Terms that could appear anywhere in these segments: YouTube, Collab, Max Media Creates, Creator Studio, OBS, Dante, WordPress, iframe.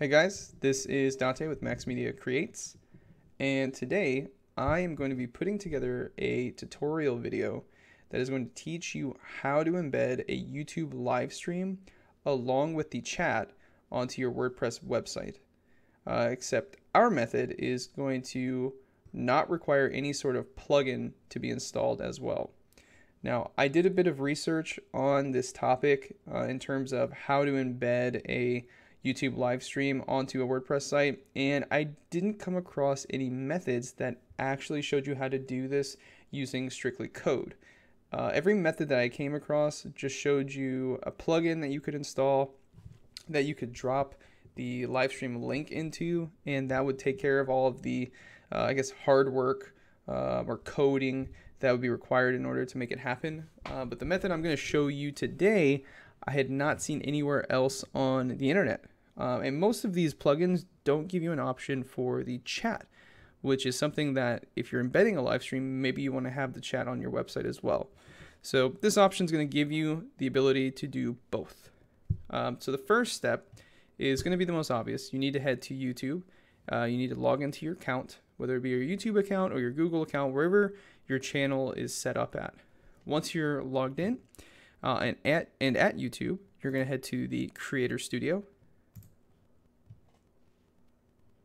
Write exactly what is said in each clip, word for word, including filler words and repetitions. Hey guys, this is Dante with Max Media Creates, and today I am going to be putting together a tutorial video that is going to teach you how to embed a YouTube live stream along with the chat onto your WordPress website. Uh, except our method is going to not require any sort of plugin to be installed as well. Now, I did a bit of research on this topic uh, in terms of how to embed a YouTube live stream onto a WordPress site, and I didn't come across any methods that actually showed you how to do this using strictly code. Uh, every method that I came across just showed you a plugin that you could install, that you could drop the live stream link into, and that would take care of all of the, uh, I guess, hard work uh, or coding that would be required in order to make it happen. Uh, but the method I'm going to show you today, I had not seen anywhere else on the internet. Uh, and most of these plugins don't give you an option for the chat, which is something that if you're embedding a live stream, maybe you want to have the chat on your website as well. So this option is going to give you the ability to do both. Um, so the first step is going to be the most obvious. You need to head to YouTube. Uh, you need to log into your account, whether it be your YouTube account or your Google account, wherever your channel is set up at. Once you're logged in, Uh, and, at, and at YouTube, you're going to head to the Creator Studio.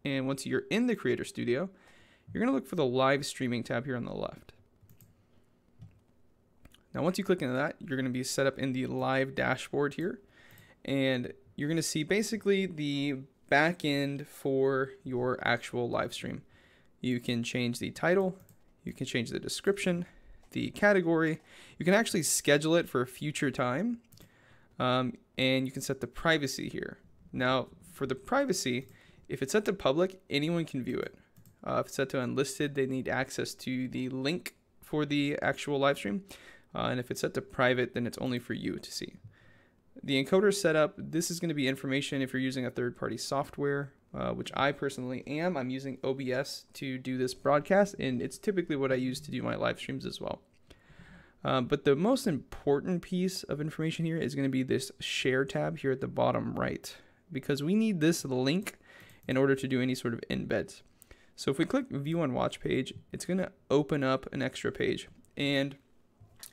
And once you're in the Creator Studio, you're going to look for the live streaming tab here on the left. Now, once you click into that, you're going to be set up in the live dashboard here. And you're going to see basically the back end for your actual live stream. You can change the title. You can change the description, the category. You can actually schedule it for a future time, um, and you can set the privacy here. Now, for the privacy, if it's set to public, anyone can view it. Uh, if it's set to unlisted, they need access to the link for the actual live stream, uh, and if it's set to private, then it's only for you to see. The encoder setup, this is going to be information if you're using a third-party software, uh, which I personally am. I'm using O B S to do this broadcast, and it's typically what I use to do my live streams as well. Uh, but the most important piece of information here is going to be this share tab here at the bottom right, because we need this link in order to do any sort of embeds. So if we click view on watch page, it's going to open up an extra page. And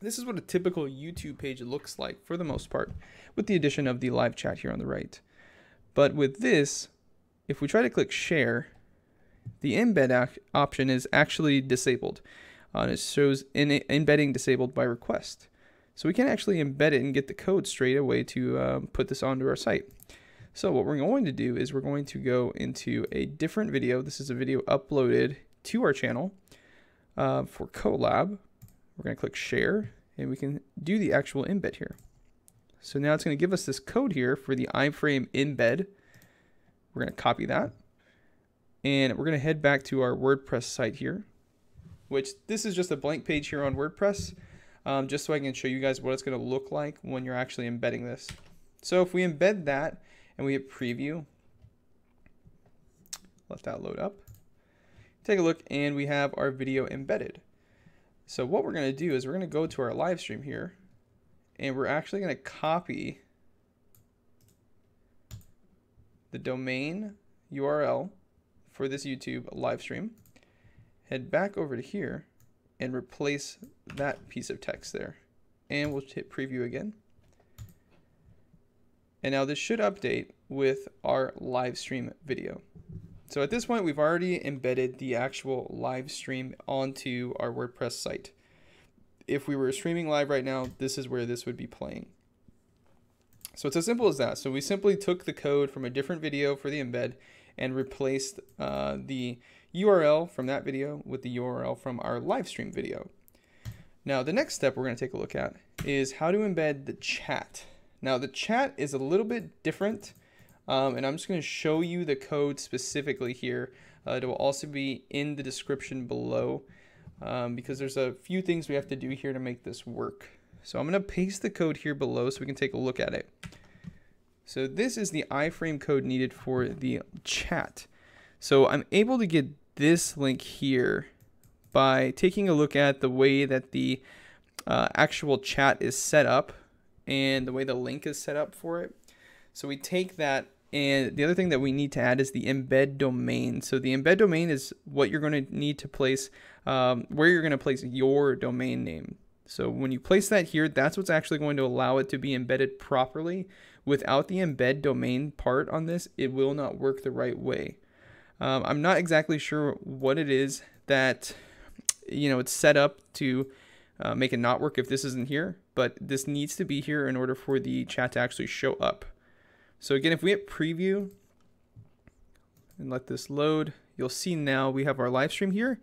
this is what a typical YouTube page looks like for the most part, with the addition of the live chat here on the right. But with this, if we try to click share, the embed option is actually disabled. Uh, and it shows in it embedding disabled by request. So we can actually embed it and get the code straight away to um, put this onto our site. So what we're going to do is we're going to go into a different video. This is a video uploaded to our channel uh, for Collab. We're going to click share, and we can do the actual embed here. So now it's going to give us this code here for the iframe embed. We're going to copy that, and we're going to head back to our WordPress site here, which this is just a blank page here on WordPress, um, just so I can show you guys what it's going to look like when you're actually embedding this. So if we embed that and we hit preview, let that load up, take a look, and we have our video embedded. So what we're going to do is we're going to go to our live stream here, and we're actually going to copy the domain U R L for this YouTube live stream. Head back over to here and replace that piece of text there. And we'll hit preview again. And now this should update with our live stream video. So at this point, we've already embedded the actual live stream onto our WordPress site. If we were streaming live right now, this is where this would be playing. So it's as simple as that. So we simply took the code from a different video for the embed and replaced uh, the U R L from that video with the U R L from our live stream video. Now, the next step we're going to take a look at is how to embed the chat. Now, the chat is a little bit different, um, and I'm just going to show you the code specifically here. Uh, it will also be in the description below um, because there's a few things we have to do here to make this work. So I'm going to paste the code here below so we can take a look at it. So this is the iframe code needed for the chat. So I'm able to get this link here by taking a look at the way that the uh, actual chat is set up and the way the link is set up for it. So we take that And the other thing that we need to add is the embed domain. So the embed domain is what you're going to need to place, um, where you're going to place your domain name. So when you place that here, that's what's actually going to allow it to be embedded properly. Without the embed domain part on this, it will not work the right way. Um, I'm not exactly sure what it is that, you know, it's set up to uh, make it not work if this isn't here, but this needs to be here in order for the chat to actually show up. So again, if we hit preview and let this load, you'll see now we have our live stream here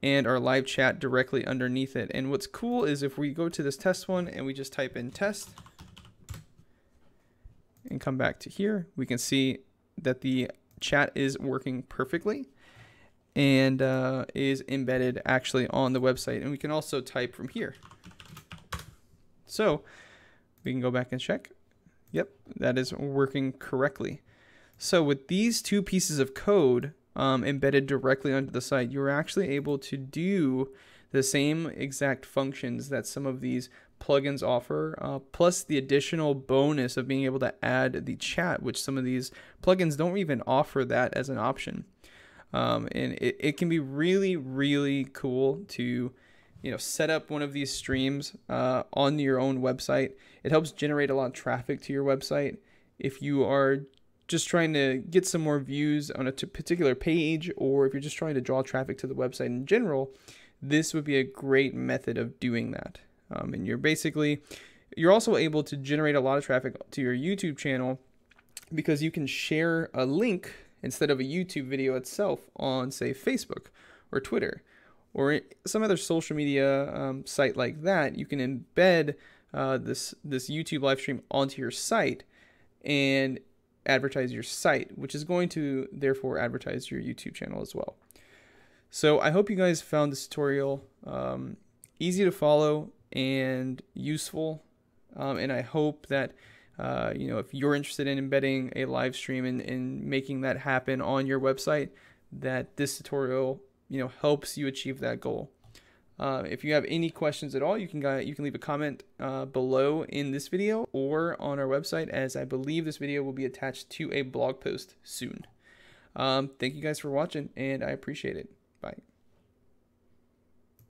and our live chat directly underneath it. And what's cool is if we go to this test one and we just type in test and come back to here, we can see that the chat is working perfectly and uh, is embedded actually on the website. And we can also type from here. So we can go back and check. Yep, that is working correctly. So with these two pieces of code um, embedded directly onto the site, you're actually able to do the same exact functions that some of these plugins offer, uh, plus the additional bonus of being able to add the chat, which some of these plugins don't even offer that as an option. Um, and it, it can be really, really cool to you know, set up one of these streams uh, on your own website. It helps generate a lot of traffic to your website. If you are just trying to get some more views on a particular page, or if you're just trying to draw traffic to the website in general, this would be a great method of doing that. Um, and you're basically, you're also able to generate a lot of traffic to your YouTube channel because you can share a link instead of a YouTube video itself on, say, Facebook or Twitter, or some other social media um, site like that. You can embed uh, this, this YouTube live stream onto your site and advertise your site, which is going to therefore advertise your YouTube channel as well. So I hope you guys found this tutorial um, easy to follow and useful. Um, and I hope that uh, you know, if you're interested in embedding a live stream and, and making that happen on your website, that this tutorial you know, helps you achieve that goal. Uh, if you have any questions at all, you can, uh, you can leave a comment uh, below in this video or on our website, as I believe this video will be attached to a blog post soon. Um, thank you guys for watching, and I appreciate it. Bye.